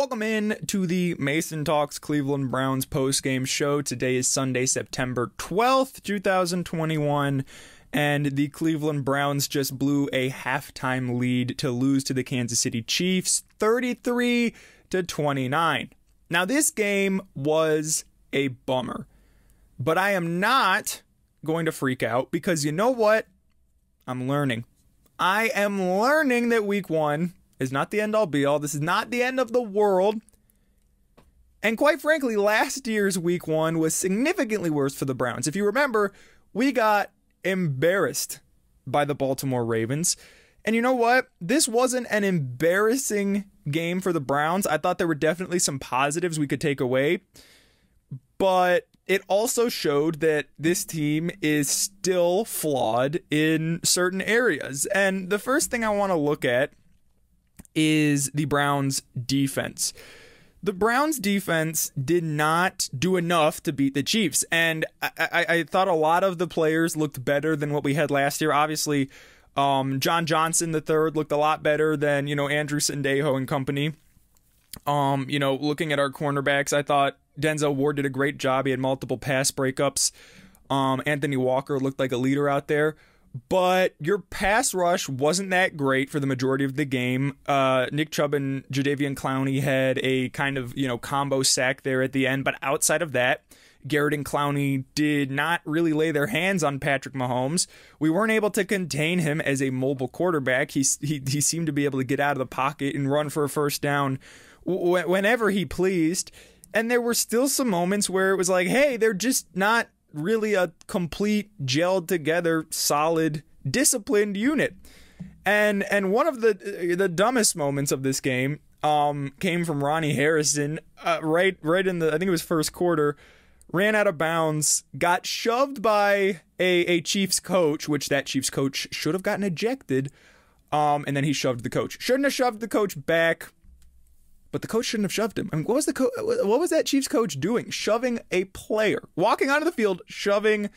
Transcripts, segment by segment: Welcome in to the Mason Talks Cleveland Browns post-game show. Today is Sunday, September 12th, 2021, and the Cleveland Browns just blew a halftime lead to lose to the Kansas City Chiefs 33-29. Now, this game was a bummer, but I am not going to freak out because you know what? I'm learning. I am learning that week one is not the end-all be-all. This is not the end of the world. And quite frankly, last year's week one was significantly worse for the Browns. If you remember, we got embarrassed by the Baltimore Ravens. And you know what? This wasn't an embarrassing game for the Browns. I thought there were definitely some positives we could take away. But it also showed that this team is still flawed in certain areas. And the first thing I want to look at is the Browns defense. The Browns defense did not do enough to beat the Chiefs, and I thought a lot of the players looked better than what we had last year. Obviously, John Johnson III looked a lot better than, you know, Andrew Sendejo and company. You know, looking at our cornerbacks, I thought Denzel Ward did a great job. He had multiple pass breakups. Anthony Walker looked like a leader out there. But your pass rush wasn't that great for the majority of the game. Nick Chubb and Jadeveon Clowney had a kind of, you know, combo sack there at the end. But outside of that, Garrett and Clowney did not really lay their hands on Patrick Mahomes. We weren't able to contain him as a mobile quarterback. He seemed to be able to get out of the pocket and run for a first down whenever he pleased. And there were still some moments where it was like, hey, they're just not really a complete, gelled together, solid, disciplined unit. And one of the dumbest moments of this game came from Ronnie Harrison right in the, I think it was first quarter, ran out of bounds, got shoved by a Chiefs coach, which that Chiefs coach should have gotten ejected, and then he shoved the coach. Shouldn't have shoved the coach back, but the coach shouldn't have shoved him. I mean, what was that Chiefs coach doing? Shoving a player. Walking onto the field, shoving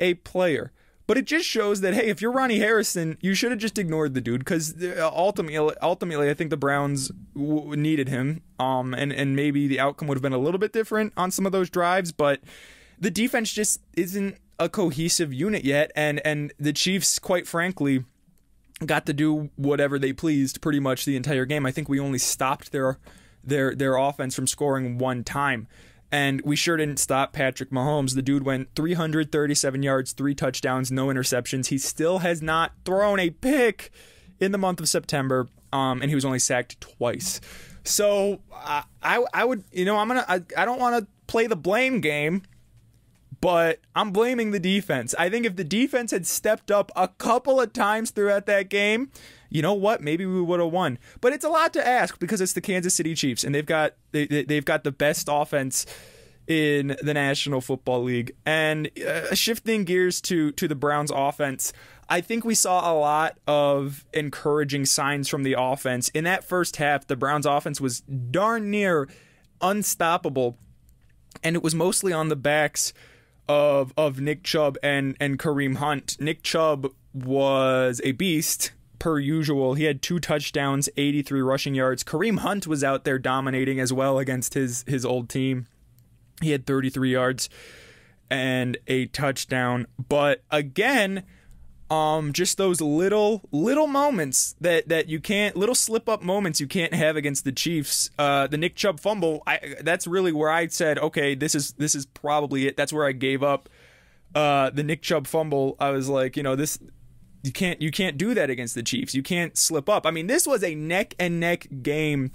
a player. But it just shows that, hey, if you're Ronnie Harrison, you should have just ignored the dude because ultimately I think the Browns needed him. And maybe the outcome would have been a little bit different on some of those drives, but the defense just isn't a cohesive unit yet, and the Chiefs, quite frankly, got to do whatever they pleased pretty much the entire game. I think we only stopped their offense from scoring one time, and we sure didn't stop Patrick Mahomes. The dude went 337 yards, 3 touchdowns, no interceptions. He still has not thrown a pick in the month of September, and he was only sacked twice. So I would, you know, I don't want to play the blame game, but I'm blaming the defense. I think if the defense had stepped up a couple of times throughout that game, you know what? Maybe we would have won. But it's a lot to ask because it's the Kansas City Chiefs, and they've got the best offense in the National Football League. And shifting gears to the Browns offense, I think we saw a lot of encouraging signs from the offense. In that first half, the Browns offense was darn near unstoppable, and it was mostly on the backs of Nick Chubb and Kareem Hunt. Nick Chubb was a beast per usual. He had 2 touchdowns, 83 rushing yards. Kareem Hunt was out there dominating as well against his old team. He had 33 yards and a touchdown. But again, just those little moments that you can't, little slip up moments you can't have against the Chiefs. The Nick Chubb fumble, that's really where I said, okay, this is probably it. That's where I gave up. The Nick Chubb fumble, I was like, you know, this, you can't do that against the Chiefs. You can't slip up. I mean, this was a neck and neck game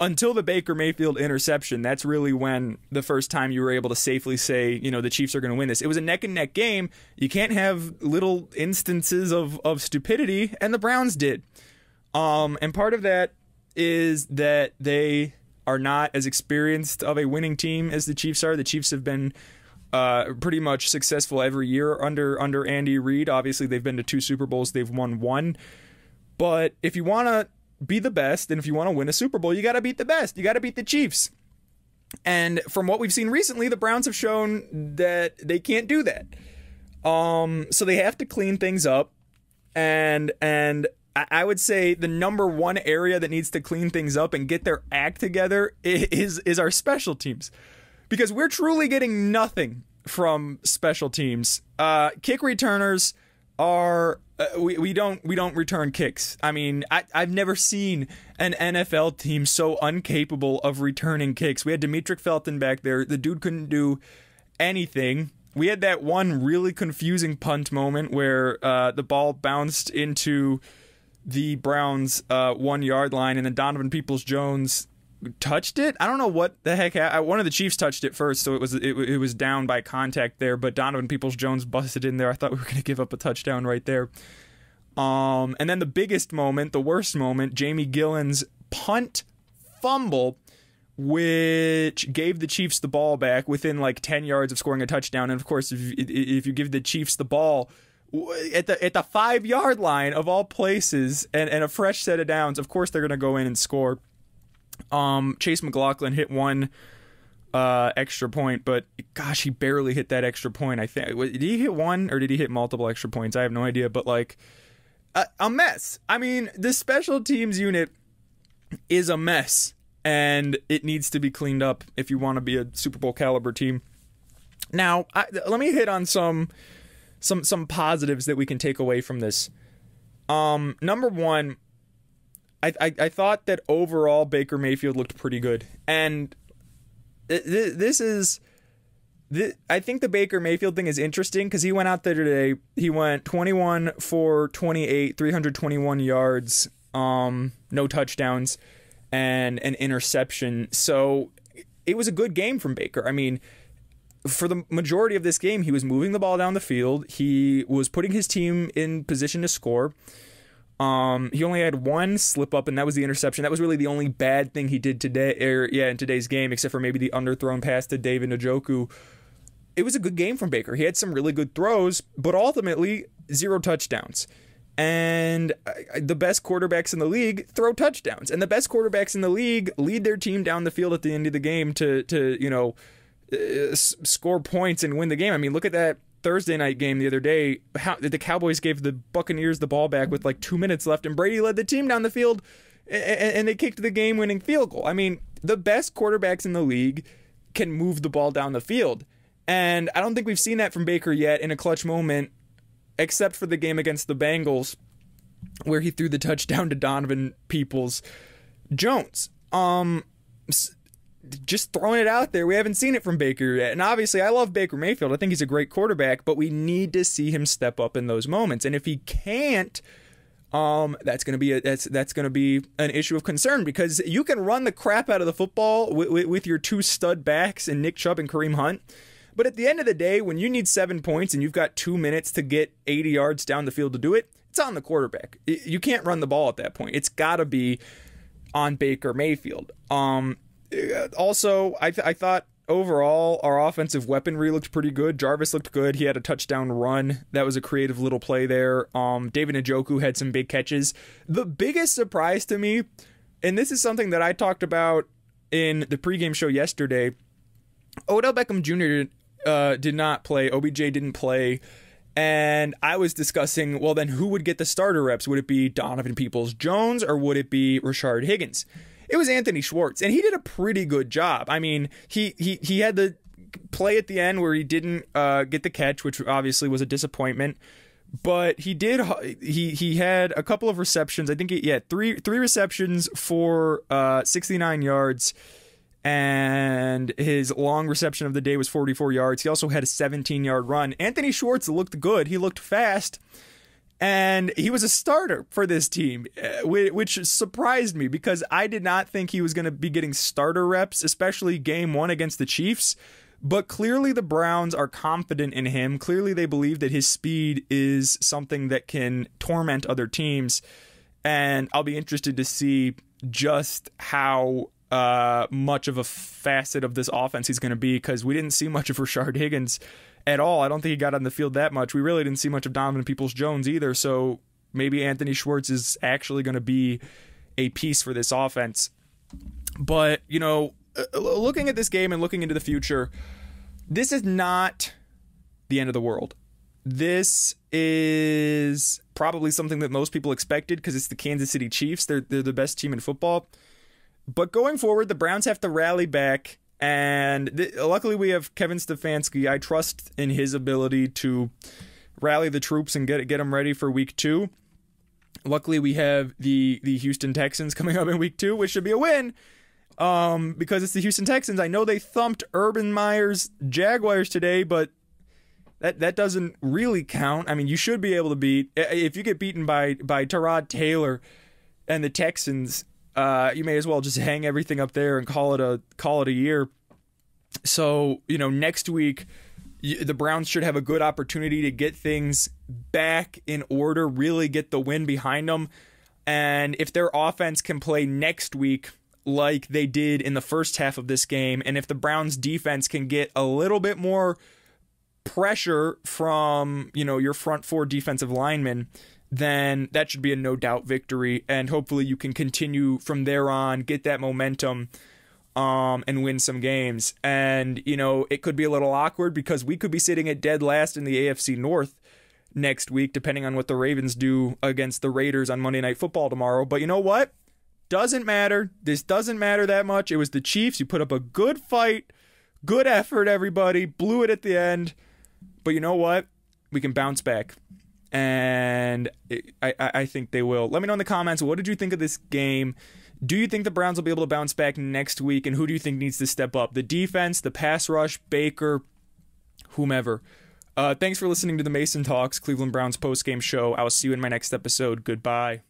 until the Baker Mayfield interception. That's really when the first time you were able to safely say, you know, the Chiefs are going to win this. It was a neck-and-neck game. You can't have little instances of stupidity, and the Browns did. And part of that is that they are not as experienced of a winning team as the Chiefs are. The Chiefs have been pretty much successful every year under Andy Reid. Obviously, they've been to 2 Super Bowls. They've won 1. But if you want to be the best, and if you want to win a Super Bowl, you got to beat the best. You got to beat the Chiefs. And from what we've seen recently, the Browns have shown that they can't do that. So they have to clean things up. And I would say the number one area that needs to clean things up and get their act together is our special teams, because we're truly getting nothing from special teams. Kick returners are we don't return kicks. I mean, I've never seen an NFL team so incapable of returning kicks. We had Demetric Felton back there. The dude couldn't do anything. We had that one really confusing punt moment where the ball bounced into the Browns' 1-yard line, and then Donovan Peoples-Jones touched it. I don't know what the heck happened. One of the Chiefs touched it first, so it was down by contact there. But Donovan Peoples-Jones busted in there. I thought we were going to give up a touchdown right there. And then the biggest moment, the worst moment, Jamie Gillen's punt fumble, which gave the Chiefs the ball back within like 10 yards of scoring a touchdown. And of course, if you give the Chiefs the ball at the 5-yard line of all places and a fresh set of downs, of course they're going to go in and score. Chase McLaughlin hit one extra point, but gosh, he barely hit that extra point. I think, did he hit one or did he hit multiple extra points? I have no idea, but like a mess. I mean, the special teams unit is a mess, and it needs to be cleaned up if you want to be a Super Bowl caliber team. Now, let me hit on some positives that we can take away from this. Number one, I thought that overall Baker Mayfield looked pretty good, and I think the Baker Mayfield thing is interesting because he went out there today. He went 21 for 28, 321 yards, no touchdowns, and an interception. So it was a good game from Baker. I mean, for the majority of this game, he was moving the ball down the field. He was putting his team in position to score. He only had one slip up, and that was the interception. That was really the only bad thing he did today, in today's game, except for maybe the underthrown pass to David Njoku. It was a good game from Baker. He had some really good throws, but ultimately zero touchdowns. And the best quarterbacks in the league throw touchdowns, and the best quarterbacks in the league lead their team down the field at the end of the game to you know, score points and win the game. I mean, look at that Thursday night game the other day. How the Cowboys gave the Buccaneers the ball back with like 2 minutes left, and Brady led the team down the field, and they kicked the game-winning field goal. I mean, the best quarterbacks in the league can move the ball down the field, and I don't think we've seen that from Baker yet in a clutch moment, except for the game against the Bengals, where he threw the touchdown to Donovan Peoples-Jones. Just throwing it out there, we haven't seen it from Baker yet. And obviously, I love Baker Mayfield. I think he's a great quarterback, but we need to see him step up in those moments. And if he can't, that's going to be that's going to be an issue of concern, because you can run the crap out of the football with your two stud backs and Nick Chubb and Kareem Hunt. But at the end of the day, when you need 7 points and you've got 2 minutes to get 80 yards down the field to do it, it's on the quarterback. You can't run the ball at that point. It's got to be on Baker Mayfield. Also, I thought overall our offensive weaponry looked pretty good. Jarvis looked good. He had a touchdown run. That was a creative little play there. David Njoku had some big catches. The biggest surprise to me, and this is something that I talked about in the pregame show yesterday, Odell Beckham Jr. Did not play. OBJ didn't play, and I was discussing, well, then who would get the starter reps? Would it be Donovan Peoples-Jones, or would it be Rashard Higgins? It was Anthony Schwartz, and he did a pretty good job. I mean, he had the play at the end where he didn't get the catch, which obviously was a disappointment, but he did. He had a couple of receptions. I think he had three receptions for 69 yards. And his long reception of the day was 44 yards. He also had a 17-yard run. Anthony Schwartz looked good. He looked fast. And he was a starter for this team, which surprised me, because I did not think he was going to be getting starter reps, especially game one against the Chiefs. But clearly the Browns are confident in him. Clearly they believe that his speed is something that can torment other teams. And I'll be interested to see just how much of a facet of this offense he's going to be, because we didn't see much of Rashard Higgins at all. I don't think he got on the field that much. We really didn't see much of Donovan Peoples-Jones either, so maybe Anthony Schwartz is actually going to be a piece for this offense. But, you know, looking at this game and looking into the future, this is not the end of the world. This is probably something that most people expected because it's the Kansas City Chiefs. They're the best team in football. But going forward, the Browns have to rally back. And luckily, we have Kevin Stefanski. I trust in his ability to rally the troops and get them ready for Week 2. Luckily, we have the Houston Texans coming up in Week 2, which should be a win because it's the Houston Texans. I know they thumped Urban Meyer's Jaguars today, but that doesn't really count. I mean, you should be able to beat – if you get beaten by Tyrod Taylor and the Texans – you may as well just hang everything up there and call it a year. So, you know, next week, the Browns should have a good opportunity to get things back in order, really get the win behind them. And if their offense can play next week like they did in the first half of this game, and if the Browns defense can get a little bit more pressure from, you know, your front four defensive linemen, then that should be a no-doubt victory, and hopefully you can continue from there on, get that momentum, and win some games. And, you know, it could be a little awkward because we could be sitting at dead last in the AFC North next week, depending on what the Ravens do against the Raiders on Monday Night Football tomorrow. But you know what? Doesn't matter. This doesn't matter that much. It was the Chiefs. You put up a good fight, good effort, everybody. Blew it at the end. But you know what? We can bounce back. And I think they will. Let me know in the comments, what did you think of this game? Do you think the Browns will be able to bounce back next week? And who do you think needs to step up? The defense, the pass rush, Baker, whomever. Thanks for listening to the Mason Talks, Cleveland Browns postgame show. I will see you in my next episode. Goodbye.